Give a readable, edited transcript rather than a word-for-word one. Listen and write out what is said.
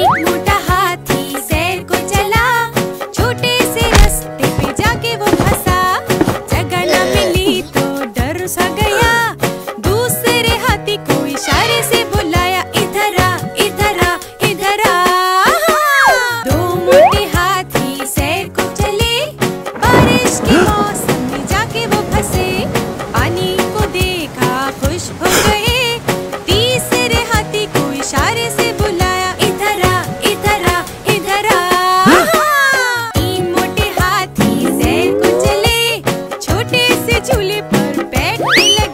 एक मोटा हाथी सैर को चला, छोटे से रास्ते पे जाके वो फंसा। जगह न मिली तो डर सा गया, दूसरे हाथी को इशारे से बुलाया, इधर आ इधर आ इधर आ। दो मोटे हाथी सैर को चले, बारिश के मौसम में जाके वो फंसे। पानी को देखा खुश हो गए, तीसरे हाथी को इशारे से बुलाया, इधर आ इधर आ इधर आ। तीन मोटे हाथी सैर को चले, छोटे से झूले पर बैठने लगे।